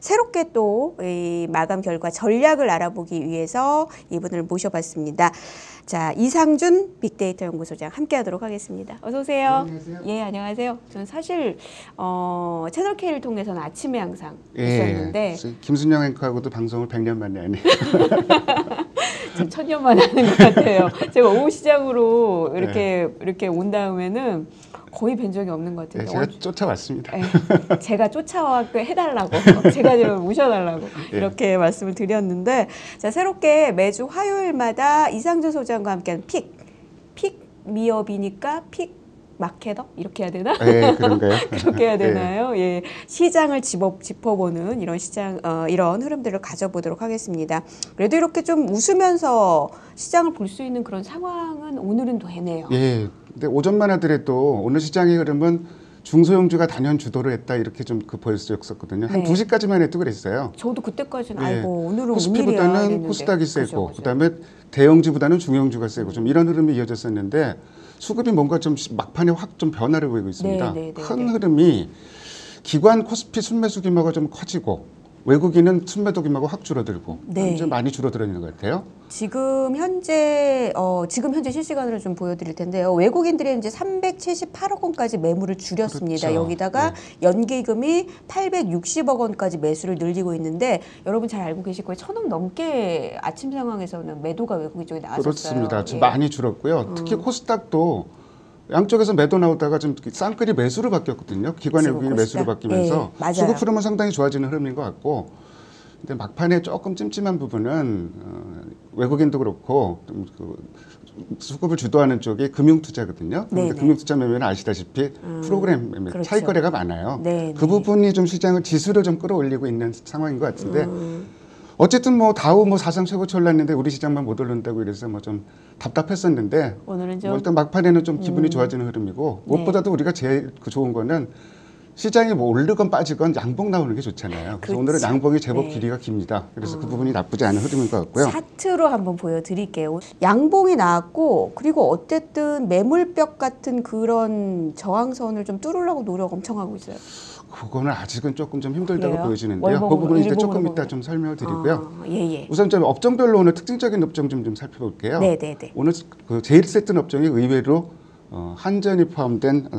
새롭게 또 이 마감 결과 전략을 알아보기 위해서 이분을 모셔봤습니다. 자, 이상준 빅데이터 연구소장 함께하도록 하겠습니다. 어서 오세요. 안녕하세요. 예, 안녕하세요. 저는 사실 채널 K를 통해서는 아침에 항상 있었는데 김순영 앵커하고도 방송을 100년 만에 하네요. 천년 만에 하는 것 같아요. 제가 오후 시장으로 이렇게 온 다음에는 거의 뵌 적이 없는 것 같은데. 네, 제가 쫓아왔습니다. 네, 제가 쫓아와서 해달라고, 제가 좀 모셔달라고 이렇게 말씀을 드렸는데, 자, 새롭게 매주 화요일마다 이상준 소장과 함께하는 픽 미업이니까 픽 마케터? 이렇게 해야 되나? 네, 그런가요? 그렇게 해야 되나요? 네. 예, 시장을 짚어보는 이런 이런 흐름들을 가져보도록 하겠습니다. 그래도 이렇게 좀 웃으면서 시장을 볼 수 있는 그런 상황은 오늘은 되네요. 예, 근데 오전만 하더라도 오늘 시장의 흐름은 중소형주가 단연 주도를 했다 이렇게 좀 보였었거든요. 한 2시까지만 해도 그랬어요. 저도 그때까지는 아이고 오늘은 코스피보다는 코스닥이 세고 그다음에 대형주보다는 중형주가 세고 좀 이런 흐름이 이어졌었는데 수급이 뭔가 좀 막판에 확 좀 변화를 보이고 있습니다. 큰 흐름이 기관 코스피 순매수 규모가 좀 커지고 외국인은 순매도 규모가 확 줄어들고 좀 많이 줄어들어 있는 것 같아요. 지금 현재 실시간으로 좀 보여드릴 텐데요. 외국인들이 이제 378억 원까지 매물을 줄였습니다. 그렇죠. 여기다가 연기금이 860억 원까지 매수를 늘리고 있는데 여러분 잘 알고 계실 거예요. 1,000억 넘게 아침 상황에서는 매도가 외국인 쪽에 나왔어요. 그렇습니다. 예. 많이 줄었고요. 특히 코스닥도 양쪽에서 매도 나오다가 좀 쌍끌이 매수로 바뀌었거든요. 기관 외국인 매수로 바뀌면서 수급 흐름은 상당히 좋아지는 흐름인 것 같고, 근데 막판에 조금 찜찜한 부분은 외국인도 그렇고 수급을 주도하는 쪽이 금융투자거든요. 근데 금융투자 매매는 아시다시피 프로그램 매매, 차익 거래가 많아요. 그 부분이 좀 시장을 지수로 좀 끌어올리고 있는 상황인 것 같은데 어쨌든 뭐 다우 뭐 사상 최고 올랐는데 우리 시장만 못 오른다고 이래서 뭐 좀 답답했었는데 오늘은 좀 일단 막판에는 좀 기분이 좋아지는 흐름이고 무엇보다도 우리가 제일 좋은 거는 시장이 뭐 오르건 빠지건 양봉 나오는 게 좋잖아요. 그래서 오늘은 양봉이 제법 길이가 깁니다. 그래서 그 부분이 나쁘지 않은 흐름인 것 같고요. 차트로 한번 보여드릴게요. 양봉이 나왔고 그리고 어쨌든 매물벽 같은 그런 저항선을 좀 뚫으려고 노력 엄청 하고 있어요. 그거는 아직은 조금 좀 힘들다고 보여지는데요. 그 부분은 이제 조금 이따 좀 설명을 드리고요. 우선 좀 업종별로 오늘 특징적인 업종 좀 살펴볼게요. 오늘 그 제일 세트 업종이 의외로 한전이 포함된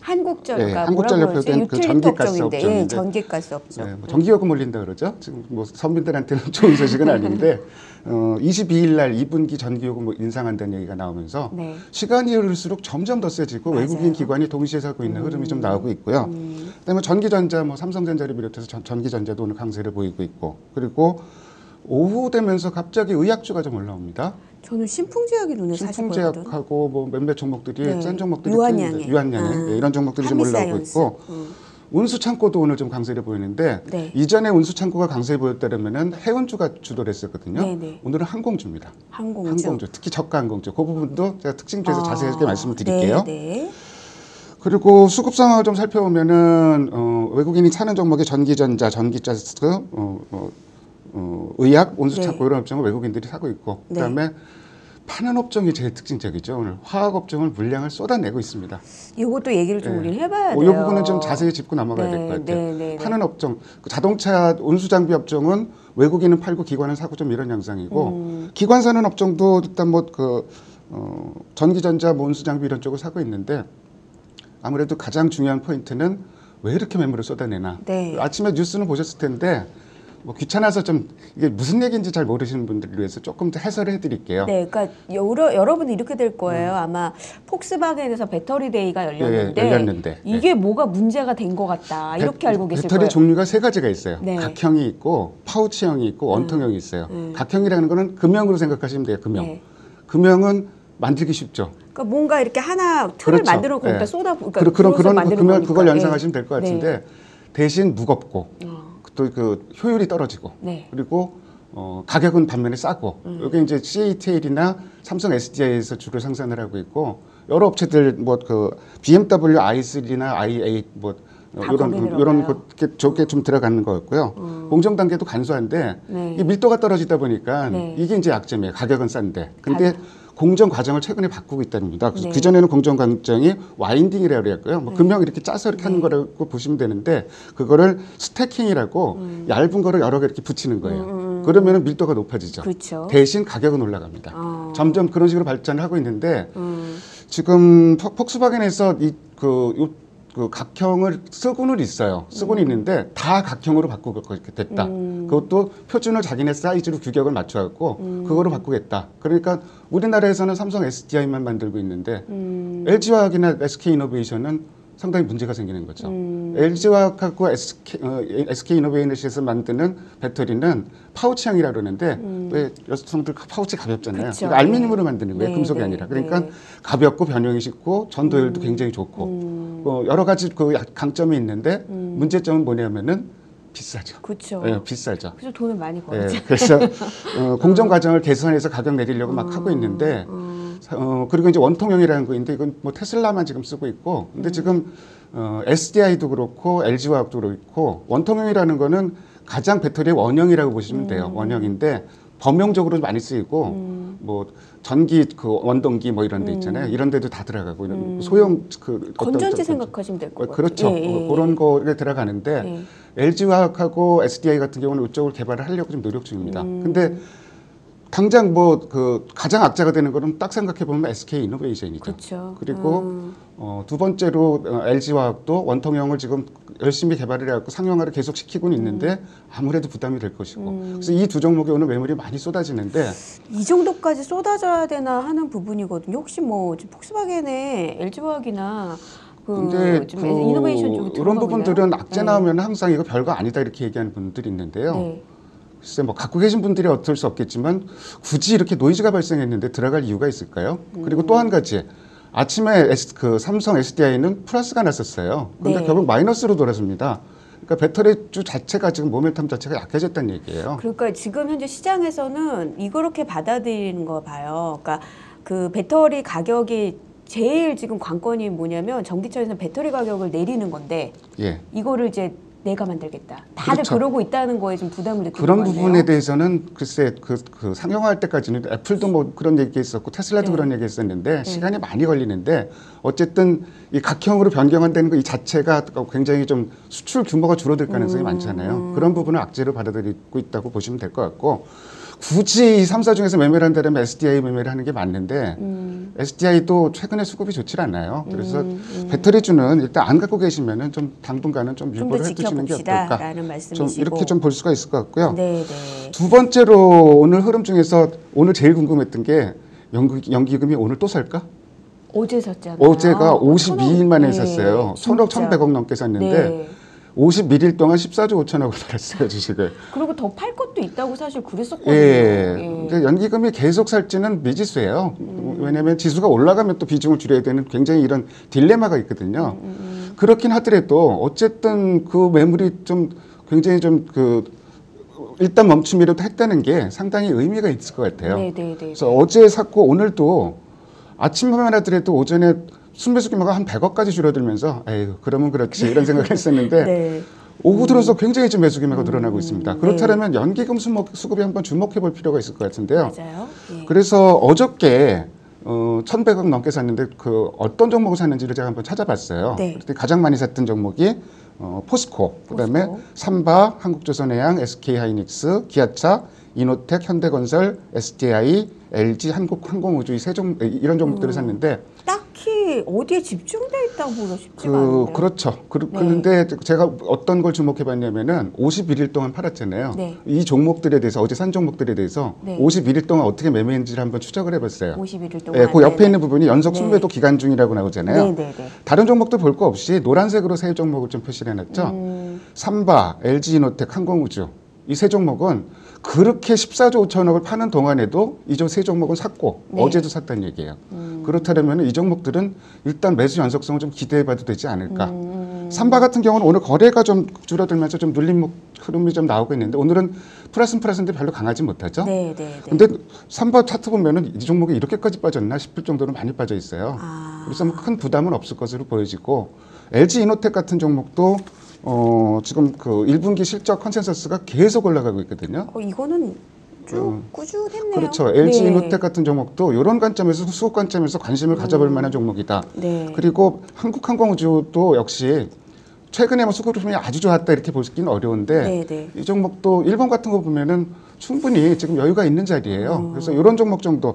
한국전자 표된 그 전기가스 업종인데 전기가스 업종. 네, 뭐 전기요금 올린다 그러죠. 지금 뭐 선민들한테는 좋은 소식은 아닌데 22일 날 2분기 전기요금 인상한다는 얘기가 나오면서 시간이 흐를수록 점점 더 세지고 외국인 기관이 동시에 사고 있는 흐름이 좀 나오고 있고요. 그다음에 전기전자 뭐 삼성전자를 비롯해서 전기전자도 오늘 강세를 보이고 있고 그리고 오후 되면서 갑자기 의약주가 좀 올라옵니다. 저는 신풍제약이 눈에 신풍제약하고 뭐 몇몇 종목들이 센 종목들이 유한양행 이런 종목들이 좀 올라오고 있고 운수창고도 오늘 좀 강세를 보이는데 이전에 운수창고가 강세를 보였다면은 해운주가 주도를 했었거든요. 오늘은 항공주입니다. 항공주 특히 저가항공주 그 부분도 제가 특징주에서 자세하게 말씀을 드릴게요. 그리고 수급 상황을 좀 살펴보면은 외국인이 사는 종목이 전기전자, 전기가스 의약, 온수창고 이런 업종을 외국인들이 사고 있고 그다음에 파는 업종이 제일 특징적이죠. 오늘 화학 업종을 물량을 쏟아내고 있습니다. 이것도 얘기를 좀 우리는 해봐야 돼요. 이 부분은 좀 자세히 짚고 넘어가야 될 것 같아요. 파는 업종, 자동차 온수장비 업종은 외국인은 팔고 기관은 사고 좀 이런 양상이고 기관 사는 업종도 일단 뭐 그 전기전자, 뭐 온수장비 이런 쪽을 사고 있는데 아무래도 가장 중요한 포인트는 왜 이렇게 매물을 쏟아내나. 아침에 뉴스는 보셨을 텐데 뭐 귀찮아서 좀 이게 무슨 얘기인지 잘 모르시는 분들을 위해서 조금 더 해설을 해드릴게요. 그러니까 여러분이 이렇게 될 거예요. 아마 폭스바겐에서 배터리데이가 열렸는데 이게 뭐가 문제가 된 것 같다 이렇게 알고 계실 거예요. 배터리 종류가 세 가지가 있어요. 각형이 있고 파우치형이 있고 원통형이 있어요. 각형이라는 거는 금형으로 생각하시면 돼요. 금형은 만들기 쉽죠. 그러니까 뭔가 이렇게 하나 틀을 만들어 놓고 그러니까 그걸 연상하시면 될 것 같은데 대신 무겁고 또 그 효율이 떨어지고 그리고 가격은 반면에 싸고 여기 이제 CATL이나 삼성 SDI에서 주로 생산을 하고 있고 여러 업체들 뭐 그 BMW i3나 i8 뭐 이런 것 좋게 좀 들어가는 거였고요. 공정 단계도 간소한데 밀도가 떨어지다 보니까 이게 이제 약점이에요. 가격은 싼데 근데 공정 과정을 최근에 바꾸고 있다는 겁니다. 그래서 네. 그전에는 공정 과정이 와인딩이라고 그랬고요. 뭐 금형 이렇게 짜서 이렇게 하는 거라고 보시면 되는데 그거를 스태킹이라고 얇은 거를 여러 개 이렇게 붙이는 거예요. 그러면은 밀도가 높아지죠. 그쵸. 대신 가격은 올라갑니다. 아. 점점 그런 식으로 발전을 하고 있는데 지금 폭스바겐에서 그 각형을 쓰고는 있어요. 쓰고는 있는데 다 각형으로 바꾸게 됐다. 그것도 표준을 자기네 사이즈로 규격을 맞춰갖고 그거로 바꾸겠다. 그러니까 우리나라에서는 삼성 SDI만 만들고 있는데 LG화학이나 SK이노베이션은 상당히 문제가 생기는 거죠. LG화학하고 SK이노베이션에서 만드는 배터리는 파우치형이라 그러는데 왜 여성들 파우치 가볍잖아요. 그러니까 알루미늄으로 만드는 거예요. 네, 금속이 네, 아니라. 그러니까 네. 가볍고 변형이 쉽고 전도율도 굉장히 좋고 여러 가지 그 강점이 있는데 문제점은 뭐냐면은 비싸죠. 그렇죠. 네, 비싸죠. 그래서 돈을 많이 벌죠. 네, 그래서 공정 과정을 개선해서 가격 내리려고 막 하고 있는데 그리고 이제 원통형이라는 거인데 이건 뭐 테슬라만 지금 쓰고 있고 근데 지금 SDI도 그렇고 LG화학도 그렇고 원통형이라는 거는 가장 배터리의 원형이라고 보시면 돼요. 원형인데 범용적으로 많이 쓰이고 뭐 전기 그 원동기 뭐 이런 데 있잖아요. 이런 데도 다 들어가고 이런 소형 그 건전지 생각하시면 될 것 같아요. 그렇죠. 예, 예. 그런 거에 들어가는데 예. LG화학하고 SDI 같은 경우는 이쪽을 개발을 하려고 좀 노력 중입니다. 근데 당장 뭐 그 가장 악재가 되는 거는 딱 생각해 보면 SK 이노베이션이죠. 그렇죠. 그리고 두 번째로 LG화학도 원통형을 지금 열심히 개발을 해갖고 상용화를 계속 시키고는 있는데 아무래도 부담이 될 것이고 그래서 이 두 종목에 오늘 매물이 많이 쏟아지는데 이 정도까지 쏟아져야 되나 하는 부분이거든요. 혹시 뭐 폭스바겐에 LG화학이나 근데 이노베이션 쪽이 이런 부분들은 악재 나오면 항상 이거 별거 아니다 이렇게 얘기하는 분들이 있는데요. 네. 글쎄 뭐 갖고 계신 분들이 어쩔 수 없겠지만 굳이 이렇게 노이즈가 발생했는데 들어갈 이유가 있을까요? 그리고 또 한 가지 아침에 그 삼성 SDI는 플러스가 났었어요. 그런데 네. 결국 마이너스로 돌아섭니다. 그러니까 배터리주 자체가 지금 모멘텀 자체가 약해졌다는 얘기예요. 그러니까 지금 현재 시장에서는 이렇게 받아들이는 거 봐요. 그러니까 그 배터리 가격이 제일 지금 관건이 뭐냐면 전기차에서는 배터리 가격을 내리는 건데 예. 이거를 이제 내가 만들겠다. 다들 그렇죠. 그러고 있다는 거에 좀 부담을 느끼는 그런 거네요. 부분에 대해서는 글쎄 그 상용화할 때까지는 애플도 뭐 그런 얘기 했었고 테슬라도 네. 그런 얘기 했었는데 네. 시간이 많이 걸리는데 어쨌든 이 각형으로 변경한다는 거 이 자체가 굉장히 좀 수출 규모가 줄어들 가능성이 많잖아요. 그런 부분을 악재로 받아들이고 있다고 보시면 될 것 같고 굳이 이 3사 중에서 매매를 한다면 SDI 매매를 하는 게 맞는데 SDI도 최근에 수급이 좋지 않아요. 그래서 배터리주는 일단 안 갖고 계시면은 좀 당분간은 좀 유보를 해두시는 게 어떨까. 좀 이렇게 좀 볼 수가 있을 것 같고요. 네, 네. 두 번째로 오늘 흐름 중에서 오늘 제일 궁금했던 게 연기금이 오늘 또 살까? 어제 샀잖아요. 어제가 52일 만에 샀어요. 1억 1,100억 넘게 샀는데. 네. 51일 동안 14조 5천억을 팔았어요, 주식을. 그리고 더 팔 것도 있다고 사실 그랬었거든요. 예. 근데 연기금이 계속 살지는 미지수예요. 왜냐하면 지수가 올라가면 또 비중을 줄여야 되는 굉장히 이런 딜레마가 있거든요. 그렇긴 하더라도 어쨌든 그 매물이 좀 굉장히 좀 일단 멈춤이라도 했다는 게 상당히 의미가 있을 것 같아요. 네네네. 그래서 어제 샀고 오늘도 아침만 하더라도 오전에 순매수 규모가 한 100억까지 줄어들면서 에휴 그러면 그렇지 이런 생각을 했었는데 네. 오후 들어서 굉장히 좀 매수 규모가 늘어나고 있습니다. 그렇다면 네. 연기금 수급에 한번 주목해 볼 필요가 있을 것 같은데요. 맞아요. 예. 그래서 어저께 1,100억 넘게 샀는데 그 어떤 종목을 샀는지를 제가 한번 찾아봤어요. 네. 가장 많이 샀던 종목이 포스코, 그다음에 삼바, 한국조선해양, SK하이닉스, 기아차, 이노텍, 현대건설, SDI, LG, 한국항공우주 이런 종목들을 샀는데 딱히 어디에 집중돼 있다고 보기가 쉽지가 않아요. 그렇죠. 그런데 네. 제가 어떤 걸 주목해봤냐면은 51일 동안 팔았잖아요. 네. 이 종목들에 대해서 어제 산 종목들에 대해서 네. 51일 동안 어떻게 매매했는지를 한번 추적을 해봤어요. 51일 동안. 네, 그 옆에 네네. 있는 부분이 연속 순매도 네. 기간 중이라고 나오잖아요. 네네네. 다른 종목도 볼 거 없이 노란색으로 세 종목을 좀 표시해놨죠. 삼바, LG이노텍, 항공우주 이 세 종목은 그렇게 14조 5천억을 파는 동안에도 이 세 종목은 샀고 네. 어제도 샀다는 얘기예요. 그렇다면 이 종목들은 일단 매수 연속성을 좀 기대해봐도 되지 않을까. 삼바 같은 경우는 오늘 거래가 좀 줄어들면서 좀 눌림 흐름이 좀 나오고 있는데 오늘은 플러스는 플러스인데 별로 강하지 못하죠. 네, 네, 네. 근데 삼바 차트 보면은 이 종목이 이렇게까지 빠졌나 싶을 정도로 많이 빠져 있어요. 아. 그래서 뭐 큰 부담은 없을 것으로 보여지고 LG이노텍 같은 종목도 지금 1분기 실적 컨센서스가 계속 올라가고 있거든요. 이거는 쭉 꾸준했네요. 그렇죠. LG이노텍 네. 같은 종목도 이런 관점에서 수급 관점에서 관심을 가져볼 만한 종목이다. 네. 그리고 한국항공우주도 역시 최근에 뭐 수급 조짐이 아주 좋았다 이렇게 보기는 어려운데 네, 네. 이 종목도 일본 같은 거 보면은 충분히 지금 여유가 있는 자리예요. 그래서 이런 종목 정도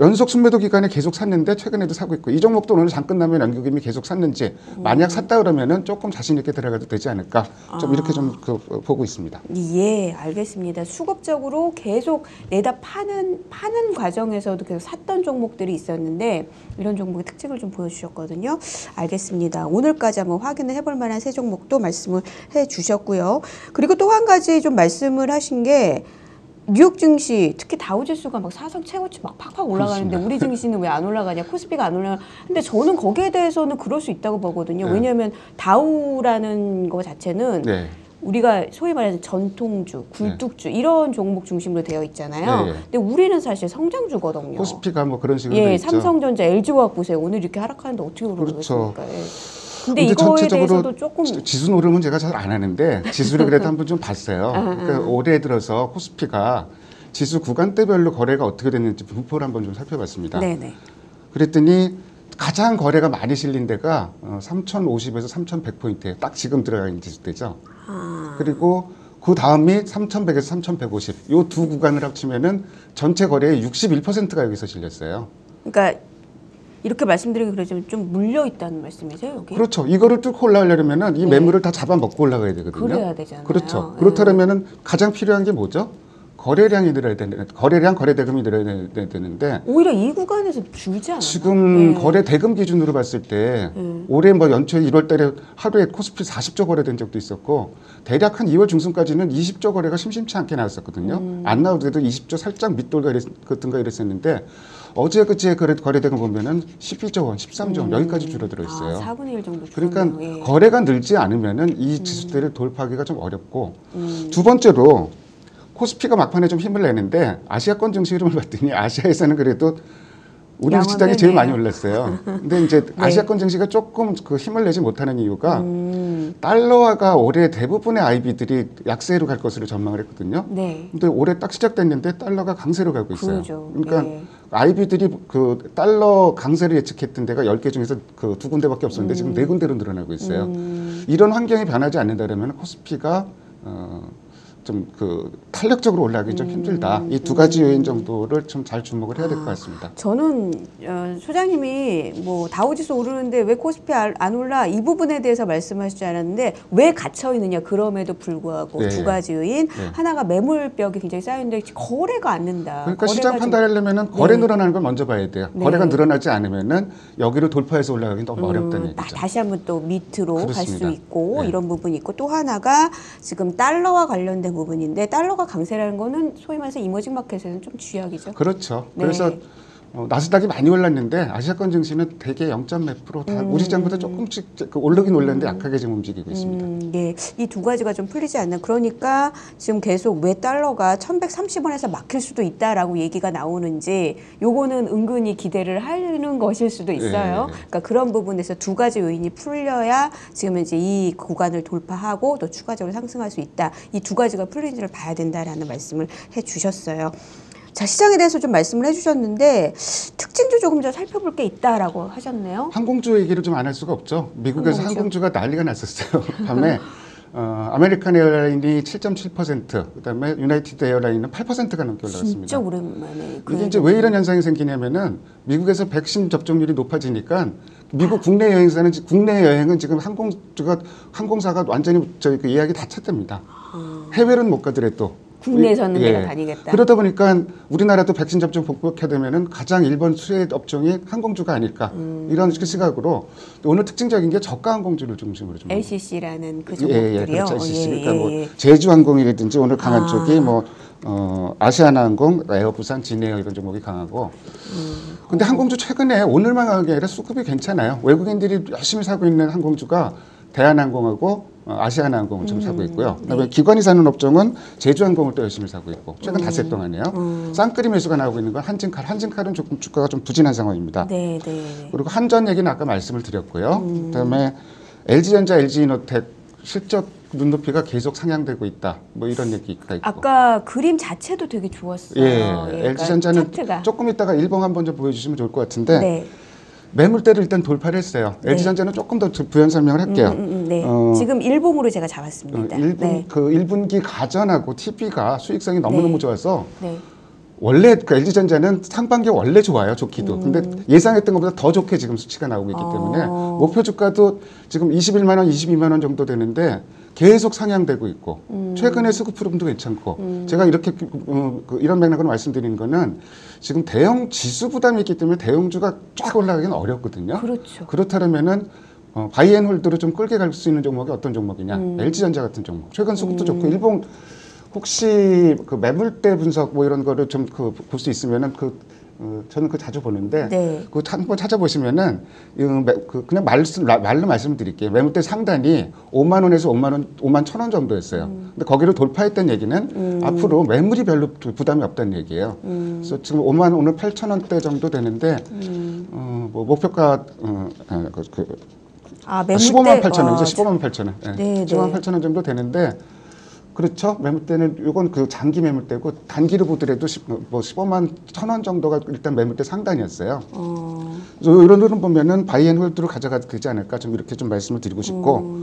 연속 순매도 기간에 계속 샀는데 최근에도 사고 있고 이 종목도 오늘 장 끝나면 연기금이 계속 샀는지 만약 샀다 그러면은 조금 자신 있게 들어가도 되지 않을까 좀 이렇게 좀 보고 있습니다. 예, 알겠습니다. 수급적으로 계속 내다 파는 과정에서도 계속 샀던 종목들이 있었는데 이런 종목의 특징을 좀 보여주셨거든요. 알겠습니다. 오늘까지 한번 확인을 해볼 만한 세 종목도 말씀을 해주셨고요. 그리고 또 한 가지 좀 말씀을 하신 게 뉴욕 증시, 특히 다우 지수가 막 사상 최고치 막 팍팍 올라가는데 우리 증시는 왜 안 올라가냐, 코스피가 안 올라가냐. 근데 저는 거기에 대해서는 그럴 수 있다고 보거든요. 네. 왜냐하면 다우라는 거 자체는 네. 우리가 소위 말하는 전통주, 굴뚝주 네. 이런 종목 중심으로 되어 있잖아요. 네. 근데 우리는 사실 성장주거든요. 코스피가 뭐 그런 식으로 예, 있죠. 삼성전자, LG화학 보세요. 오늘 이렇게 하락하는데 어떻게 오르겠습니까? 그렇죠. 예. 근데 이거에 대해서도 조금 지수 오름은 제가 잘 안 하는데 지수를 그래도 한번 좀 봤어요. 그러니까 올해 들어서 코스피가 지수 구간대별로 거래가 어떻게 됐는지 분포를 한번 좀 살펴봤습니다. 네네. 그랬더니 가장 거래가 많이 실린 데가 3,050에서 3,100포인트예요. 딱 지금 들어가 있는 지수대죠. 그리고 그 다음이 3,100에서 3,150. 이 두 구간을 합치면은 전체 거래의 61%가 여기서 실렸어요. 그러니까. 이렇게 말씀드리기 그러지만 좀 물려 있다는 말씀이세요, 여기? 그렇죠. 이거를 뚫고 올라가려면은 이 매물을 네. 다 잡아먹고 올라가야 되거든요. 그래야 되잖아요. 그렇죠. 그렇다면은 가장 필요한 게 뭐죠? 거래량이 늘어야 되는, 거래량, 거래대금이 늘어야 되는데. 오히려 이 구간에서 줄지 않아요? 지금 네. 거래대금 기준으로 봤을 때 올해 뭐 연초에 1월 달에 하루에 코스피 40조 거래된 적도 있었고 대략 한 2월 중순까지는 20조 거래가 심심치 않게 나왔었거든요. 안 나오더라도 20조 살짝 밑돌가 이랬었는데 어제 그제 거래대금 보면은 11조 원, 13조 원 여기까지 줄어들어 있어요. 아, 4분의 1 정도 줄어들어요. 그러니까 예. 거래가 늘지 않으면은 이 지수대를 돌파하기가 좀 어렵고 두 번째로 코스피가 막판에 좀 힘을 내는데 아시아권 증시 흐름을 봤더니 아시아에서는 그래도 우리 시장이 제일 많이 올랐어요. 근데 이제 네. 아시아권 증시가 조금 그 힘을 내지 못하는 이유가 달러화가 올해 대부분의 IB들이 약세로 갈 것으로 전망을 했거든요. 네. 근데 올해 딱 시작됐는데 달러가 강세로 가고 있어요. 그러죠. 그러니까 네. IB들이 그 달러 강세를 예측했던 데가 10개 중에서 그 2군데밖에 없었는데 지금 4군데로 늘어나고 있어요. 이런 환경이 변하지 않는다면 코스피가 좀 그 탄력적으로 올라가기 좀 힘들다. 이 두 가지 요인 정도를 좀 잘 주목을 해야 될 것 같습니다. 저는 소장님이 뭐 다우지수 오르는데 왜 코스피 안 올라 이 부분에 대해서 말씀하시지 않았는데 왜 갇혀 있느냐 그럼에도 불구하고 네. 두 가지 요인 네. 하나가 매물벽이 굉장히 쌓였는데 거래가 안 는다. 그러니까 시장 판단하려면은 거래 네. 늘어나는 걸 먼저 봐야 돼요. 네. 거래가 늘어나지 않으면은 여기를 돌파해서 올라가긴 너무 어렵다는 얘기죠. 다시 한번 또 밑으로 갈 수 있고 네. 이런 부분이 있고 또 하나가 지금 달러와 관련된 부분인데 달러가 강세라는 거는 소위 말해서 이머징 마켓에서는 좀 쥐약이죠. 그렇죠. 네. 그래서 나스닥이 많이 올랐는데 아시아권 증시는 대개 0.몇% 다 우리 시장보다 조금씩 오르긴 올랐는데 약하게 지금 움직이고 있습니다. 네, 이 두 가지가 좀 풀리지 않나. 그러니까 지금 계속 왜 달러가 1,130원에서 막힐 수도 있다라고 얘기가 나오는지 요거는 은근히 기대를 하는 것일 수도 있어요. 네. 그러니까 그런 부분에서 두 가지 요인이 풀려야 지금 이제 이 구간을 돌파하고 또 추가적으로 상승할 수 있다. 이 두 가지가 풀린지를 봐야 된다라는 말씀을 해주셨어요. 자, 시장에 대해서 좀 말씀을 해주셨는데 특징도 조금 더 살펴볼 게 있다라고 하셨네요. 항공주 얘기를 좀 안 할 수가 없죠. 미국에서 항공주가 난리가 났었어요. 밤에 아메리칸 에어라인이 7.7%, 그다음에 유나이티드 에어라인은 8%가 넘게 올라갔습니다. 진짜 오랜만에. 이게 이제 왜 이런 현상이 생기냐면은 미국에서 백신 접종률이 높아지니까 미국 국내 여행은 지금 항공사가 완전히 저희 그 예약이 다 찼답니다. 해외는 못 가더라도. 국내에서는 예. 내가 다니겠다. 그러다 보니까 우리나라도 백신 접종 복구하게 되면은 가장 1번 수혜 업종이 항공주가 아닐까 이런 시각으로 오늘 특징적인 게 저가 항공주를 중심으로 좀 LCC라는 그 종목들이요. 예, 그렇죠. LCC. 그러니까 뭐 제주항공이라든지 오늘 강한 쪽이 뭐 아시아나항공, 에어부산, 진에어 이런 종목이 강하고. 근데 항공주 최근에 오늘만 강한 게 아니라 수급이 괜찮아요. 외국인들이 열심히 사고 있는 항공주가 대한항공하고 아시아나항공을 좀 사고 있고요. 그다음에 네. 기관이 사는 업종은 제주항공을 또 열심히 사고 있고 최근 닷새 동안이에요. 쌍끌이 매수가 나오고 있는 건 한진칼. 한진칼은 조금 주가가 좀 부진한 상황입니다. 네, 네. 그리고 한전 얘기는 아까 말씀을 드렸고요. 그다음에 LG전자, LG이노텍 실적 눈높이가 계속 상향되고 있다. 뭐 이런 얘기가 있고. 아까 그림 자체도 되게 좋았어요. 예, 그러니까 LG전자는 차트가. 조금 있다가 일봉 한번 좀 보여주시면 좋을 것 같은데 네. 매물대를 일단 돌파를 했어요. 네. LG전자는 조금 더 부연 설명을 할게요. 네. 지금 1봉으로 제가 잡았습니다. 1분, 네. 그 1분기 가전하고 TV가 수익성이 너무너무 네. 좋아서 네. 원래 그 LG전자는 상반기 원래 좋아요. 좋기도. 근데 예상했던 것보다 더 좋게 지금 수치가 나오고 있기 때문에 목표 주가도 지금 21만 원, 22만 원 정도 되는데 계속 상향되고 있고 최근에 수급 흐름도 괜찮고 제가 이렇게 이런 맥락으로 말씀드린 거는 지금 대형 지수 부담이 있기 때문에 대형주가 쫙 올라가기는 어렵거든요. 그렇죠. 그렇다면은 바이앤홀드로 좀 끌게 갈 수 있는 종목이 어떤 종목이냐. LG전자 같은 종목. 최근 수급도 좋고 일본 혹시 그 매물대 분석 뭐 이런 거를 좀 그 볼 수 있으면은 그 저는 그 자주 보는데 네. 그 한번 찾아보시면은 그냥 말로 말씀드릴게요. 매물대 상단이 5만 원에서 5만 1,000원 정도였어요. 근데 거기를 돌파했던 얘기는 앞으로 매물이 별로 부담이 없다는 얘기예요. 그래서 지금 5만 오늘 8,000원대 정도 되는데 뭐 목표가 매물대 15만 8천 원, 15만 8천 원, 네. 네, 15만 8천 원 정도 되는데. 그렇죠. 매물대는 이건 그 장기 매물대고 단기로 보더라도 15만 1,000원 정도가 일단 매물대 상단이었어요. 그래서 이런 흐름 보면은 바이앤홀드로 가져가도 되지 않을까 좀 이렇게 좀 말씀을 드리고 싶고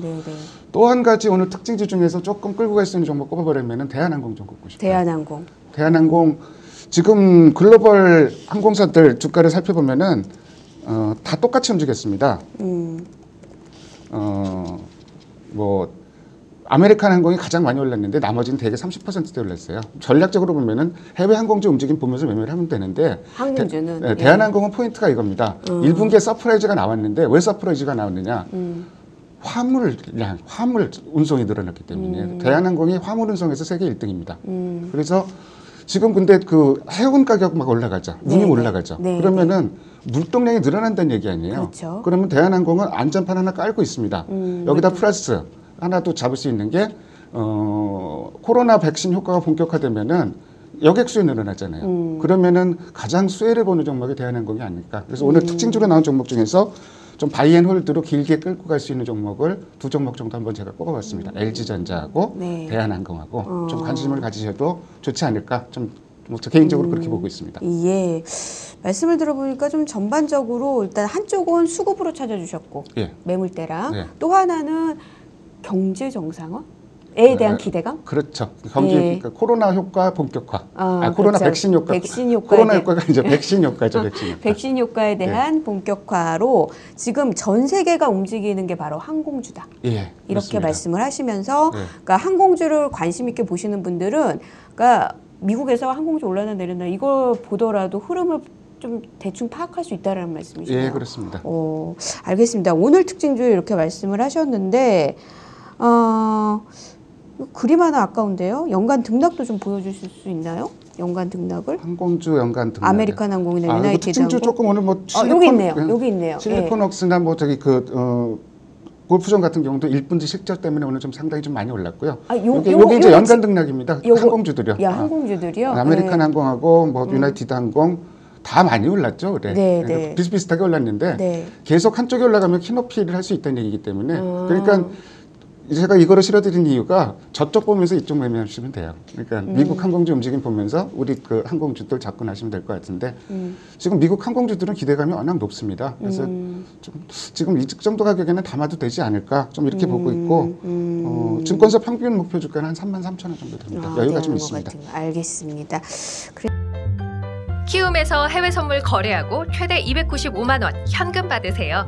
또 한 가지 오늘 특징주 중에서 조금 끌고 갈 수 있는 종목 꼽아버리면은 대한항공 좀 꼽고 싶어요. 대한항공 지금 글로벌 항공사들 주가를 살펴보면은 다 똑같이 움직였습니다. 아메리칸 항공이 가장 많이 올랐는데 나머지는 대개 30%대 올랐어요. 전략적으로 보면은 해외 항공주 움직임 보면서 매매를 하면 되는데 항공주는 대한항공은 포인트가 이겁니다. 1분기에 서프라이즈가 나왔는데 왜 서프라이즈가 나왔느냐? 화물 운송이 늘어났기 때문에 대한항공이 화물 운송에서 세계 1등입니다. 그래서 지금 근데 그 해운 가격 막 올라가죠. 운임 올라가죠. 그러면은 물동량이 늘어난다는 얘기 아니에요. 그렇죠. 그러면 대한항공은 안전판 하나 깔고 있습니다. 여기다 플러스 하나 또 잡을 수 있는 게 코로나 백신 효과가 본격화되면은 여객 수요 늘어났잖아요. 그러면은 가장 수혜를 보는 종목이 대한항공이 아닐까. 그래서 오늘 특징주로 나온 종목 중에서 좀 바이앤홀드로 길게 끌고 갈 수 있는 종목을 두 종목 정도 한번 제가 꼽아봤습니다. LG전자하고 대한항공하고 좀 관심을 가지셔도 좋지 않을까. 좀 저 개인적으로 그렇게 보고 있습니다. 예. 말씀을 들어보니까 좀 전반적으로 일단 한쪽은 수급으로 찾아주셨고 매물대랑 또 하나는 경제 정상화에 대한 기대감? 그렇죠. 경기 그러니까 코로나 효과 본격화. 코로나 그렇죠. 백신 효과. 코로나 효과가 이제 백신 효과죠. 백신 효과에 대한 본격화로 지금 전 세계가 움직이는 게 바로 항공주다. 예. 이렇게 그렇습니다. 말씀을 하시면서 그러니까 항공주를 관심 있게 보시는 분들은 그러니까 미국에서 항공주 올라나 내리나 이걸 보더라도 흐름을 좀 대충 파악할 수 있다라는 말씀이시네요. 예, 그렇습니다. 알겠습니다. 오늘 특징주 이렇게 말씀을 하셨는데. 그림 하나 아까운데요. 연간 등락도 좀 보여주실 수 있나요? 연간 등락을? 항공주 연간 등락. 아메리칸 항공이나 유나이티드 특징주 항공? 조금 오늘 뭐 실리콘, 여기 있네요. 여기 있네요. 실리콘웍스나 뭐 저기 골프존 같은 경우도 1분기 실적 때문에 오늘 좀 상당히 좀 많이 올랐고요. 요게 이제 연간 등락입니다. 항공주들이요. 항공주들이요. 아메리칸 항공하고 뭐 유나이티드 항공 다 많이 올랐죠. 그래. 그러니까 비슷비슷하게 올랐는데 계속 한쪽에 올라가면 키높이를 할 수 있다는 얘기이기 때문에 그러니까. 제가 이거를 실어드린 이유가 저쪽 보면서 이쪽 매매하시면 돼요. 그러니까 미국 항공주 움직임 보면서 우리 그 항공주들 접근하시면 될 것 같은데 지금 미국 항공주들은 기대감이 워낙 높습니다. 그래서 좀 지금 이 정도 가격에는 담아도 되지 않을까 좀 이렇게 보고 있고 증권사 평균 목표 주가는 한 33,000원 정도 됩니다. 여유가 좀 있습니다. 알겠습니다. 키움에서 해외 선물 거래하고 최대 295만 원 현금 받으세요.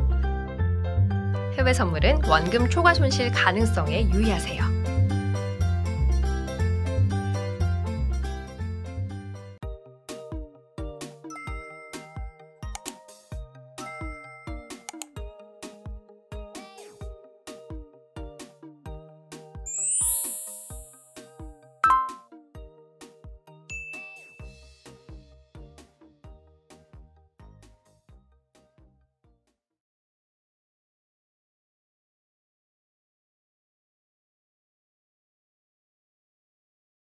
해외 선물은 원금 초과 손실 가능성에 유의하세요.